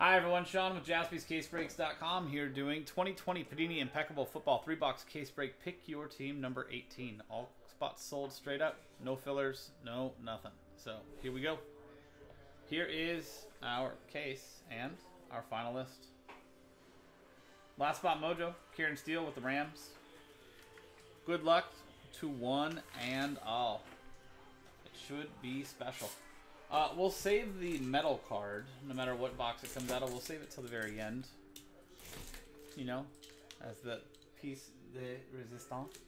Hi everyone, Sean with JaspysCaseBreaks.com here doing 2020 Panini Impeccable Football 3-box case break. Pick your team number 18. All spots sold straight up. No fillers, no nothing. So here we go. Here is our case and our final list. Last spot mojo, Kieran Steele with the Rams. Good luck to one and all. It should be special. We'll save the metal card, no matter what box it comes out of. We'll save it till the very end. You know, as the piece de resistance.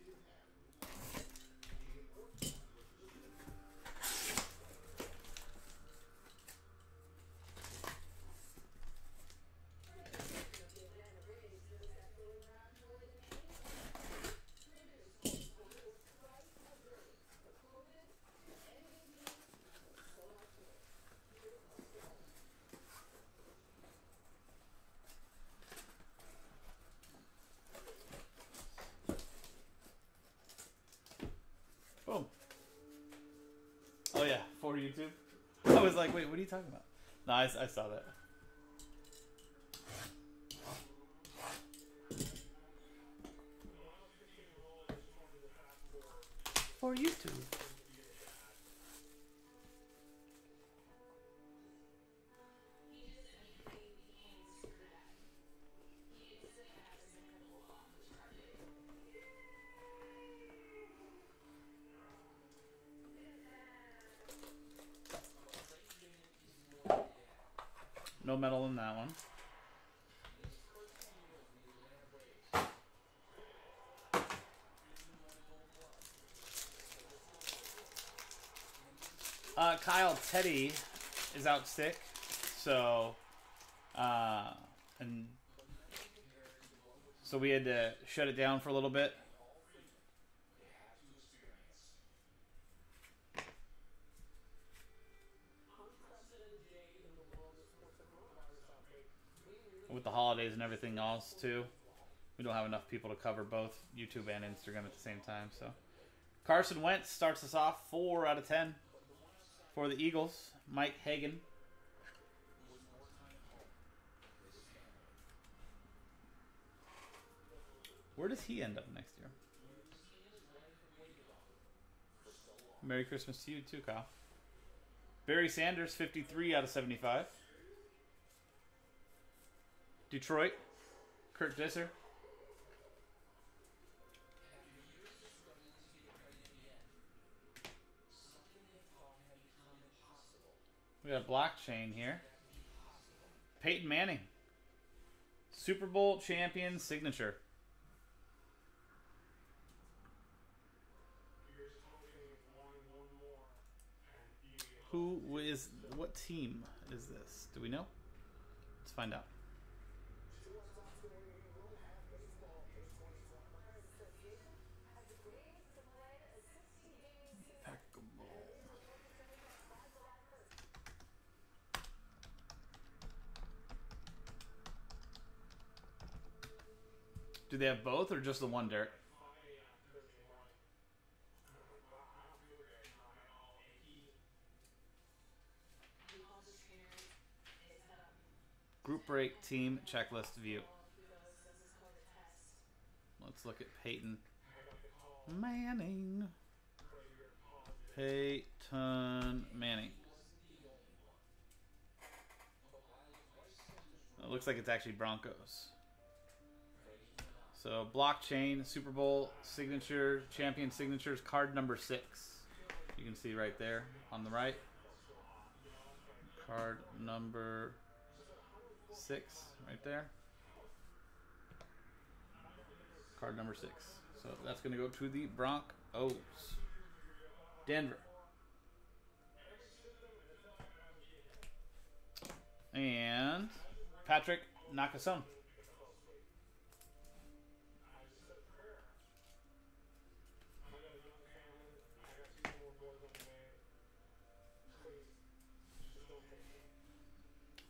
Oh yeah, for YouTube. I was like, wait, what are you talking about? No, I saw that. For YouTube. No metal in that one. Kyle Teddy is out sick, so and so we had to shut it down for a little bit. With the holidays and everything else too, we don't have enough people to cover both YouTube and Instagram at the same time. So Carson Wentz starts us off 4 out of 10 for the Eagles. Mike Hagan. Where does he end up next year? Merry Christmas to you too, Kyle. Barry Sanders, 53 out of 75. Detroit, Kurt Disser. We got a blockchain here. Peyton Manning, Super Bowl champion signature. Who is, what team is this? Do we know? Let's find out. Do they have both or just the one, Derek? Group break team checklist view. Let's look at Peyton Manning. Peyton Manning. It looks like it's actually Broncos. So blockchain, Super Bowl signature, champion signatures, card number 6. You can see right there on the right. Card number 6 right there. Card number 6. So that's going to go to the Broncos. Denver. And Patrick Nakasone.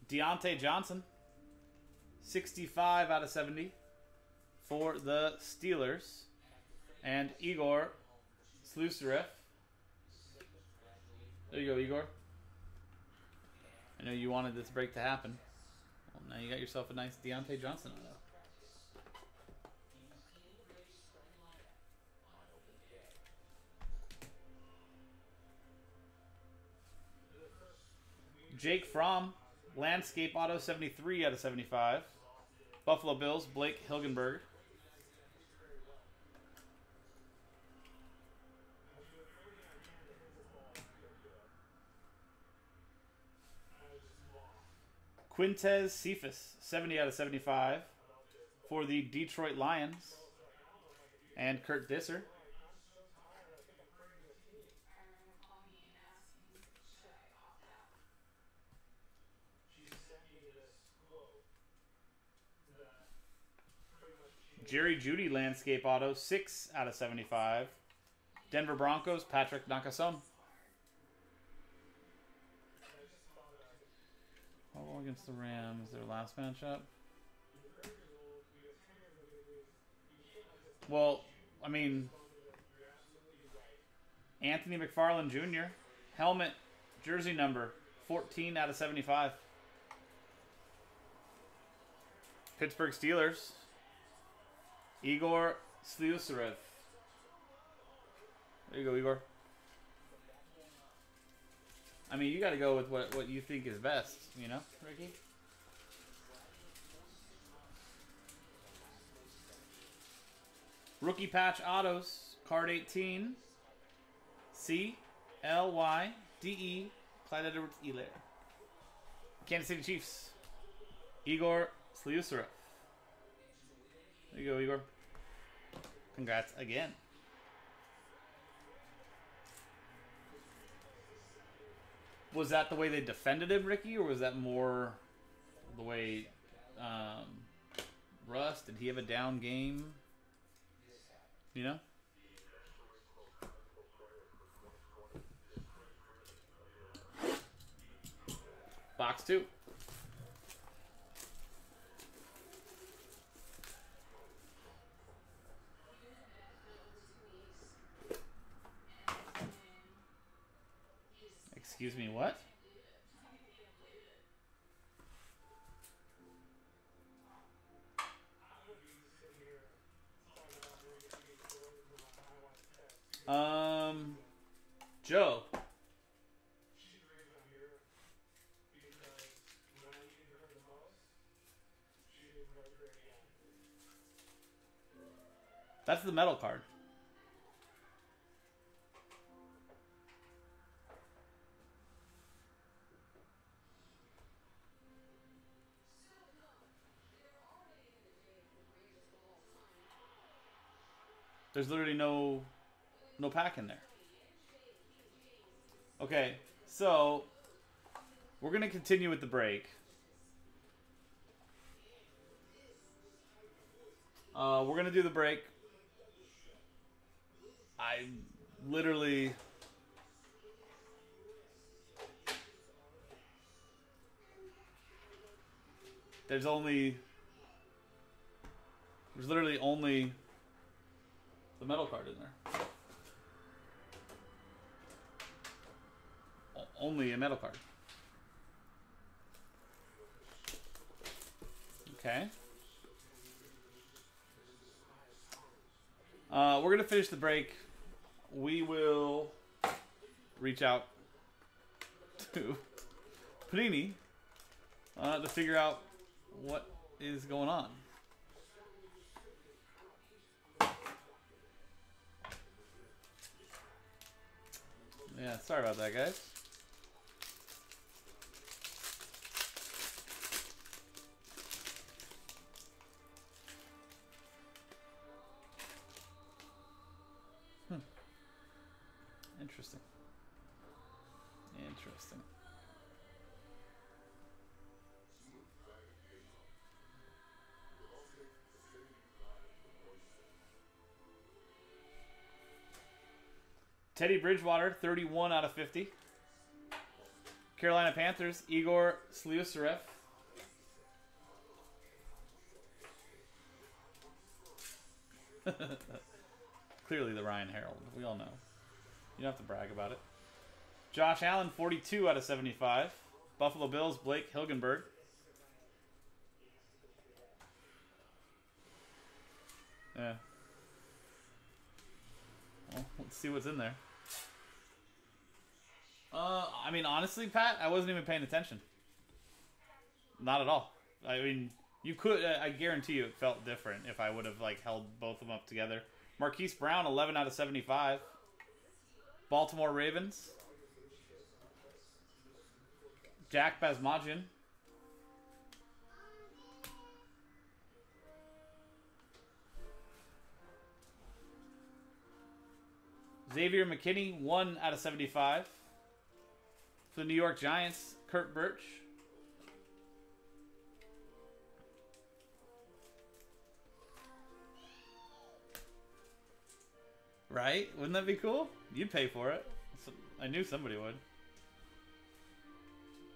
Deontay Johnson, 65 out of 70 for the Steelers. And Igor Slyusarev. There you go, Igor. I know you wanted this break to happen. Well, now you got yourself a nice Deontay Johnson on it. Jake Fromm, Landscape Auto, 73 out of 75. Buffalo Bills, Blake Hilgenberg. Quintez Cephas, 70 out of 75 for the Detroit Lions. And Kurt Disser. Jerry Judy, Landscape Auto, 6 out of 75. Denver Broncos, Patrick Nakasone. Oh, against the Rams, their last matchup. Well, I mean, Anthony McFarland Jr., helmet, jersey number, 14 out of 75. Pittsburgh Steelers, Igor Slyusarev. There you go, Igor. I mean, you got to go with what you think is best, you know, Ricky? Rookie Patch Autos, card 18. C-L-Y-D-E, Clyde Edwards-Helaire. Kansas City Chiefs, Igor Slyusarev. There you go, Igor. Congrats again. Was that the way they defended him, Ricky, or was that more the way Russ? Did he have a down game? You know? Box two. Excuse me, what? Joe. That's the metal card. There's literally no pack in there. Okay, so we're going to continue with the break. We're going to do the break. I literally... There's literally only... the metal card in there. Only a metal card. Okay. We're going to finish the break. We will reach out to Panini to figure out what is going on. Yeah, sorry about that, guys. Interesting. Interesting. Teddy Bridgewater, 31 out of 50. Carolina Panthers, Igor Slyusarev. Clearly the Ryan Herald. We all know. You don't have to brag about it. Josh Allen, 42 out of 75. Buffalo Bills, Blake Hilgenberg. Yeah. Well, let's see what's in there. I mean, honestly, Pat, I wasn't even paying attention. Not at all. I mean, you could, I guarantee you it felt different if I would have, like, held both of them up together. Marquise Brown, 11 out of 75. Baltimore Ravens. Jack Basmajian. Xavier McKinney, 1 out of 75. For the New York Giants, Kurt Birch. Right? Wouldn't that be cool? You'd pay for it. I knew somebody would.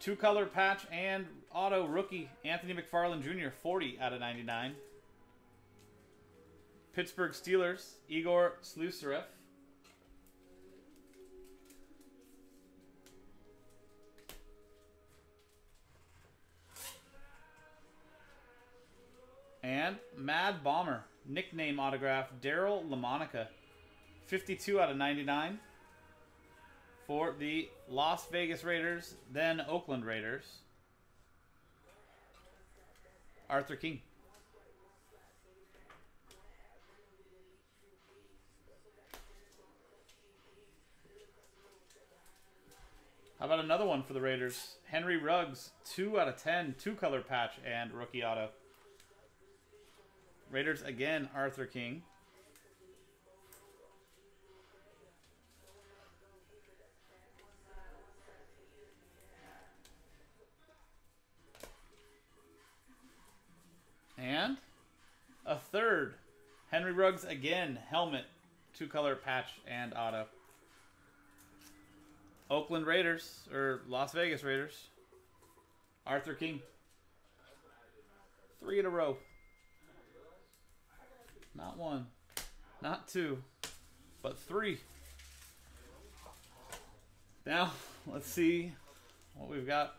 Two-color patch and auto rookie, Anthony McFarland Jr., 40 out of 99. Pittsburgh Steelers, Igor Slyusarev. And Mad Bomber, nickname autograph, Daryl LaMonica, 52 out of 99 for the Las Vegas Raiders, then Oakland Raiders. Arthur King. How about another one for the Raiders? Henry Ruggs, 2 out of 10, two-color patch and rookie auto. Raiders again, Arthur King. And a third, Henry Ruggs again, helmet, two-color patch and auto. Oakland Raiders, or Las Vegas Raiders, Arthur King. 3 in a row. Not 1, not 2, but 3. Now, let's see what we've got.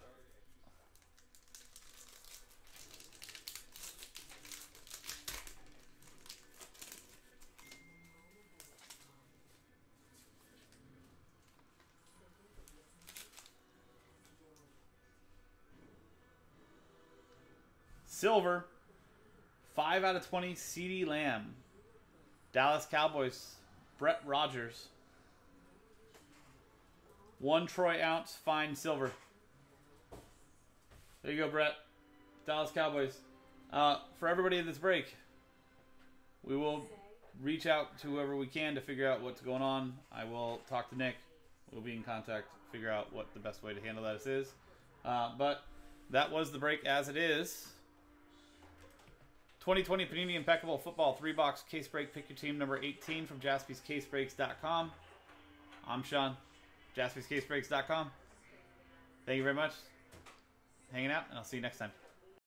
Silver. 5 out of 20, CeeDee Lamb. Dallas Cowboys, Brett Rogers. 1 troy ounce, fine silver. There you go, Brett. Dallas Cowboys. For everybody in this break, we will reach out to whoever we can to figure out what's going on. I will talk to Nick. We'll be in contact, figure out what the best way to handle this is. But that was the break as it is. 2020 Panini Impeccable Football 3-box case break. Pick your team number 18 from JaspysCaseBreaks.com. I'm Sean, JaspysCaseBreaks.com. Thank you very much. Hanging out, and I'll see you next time.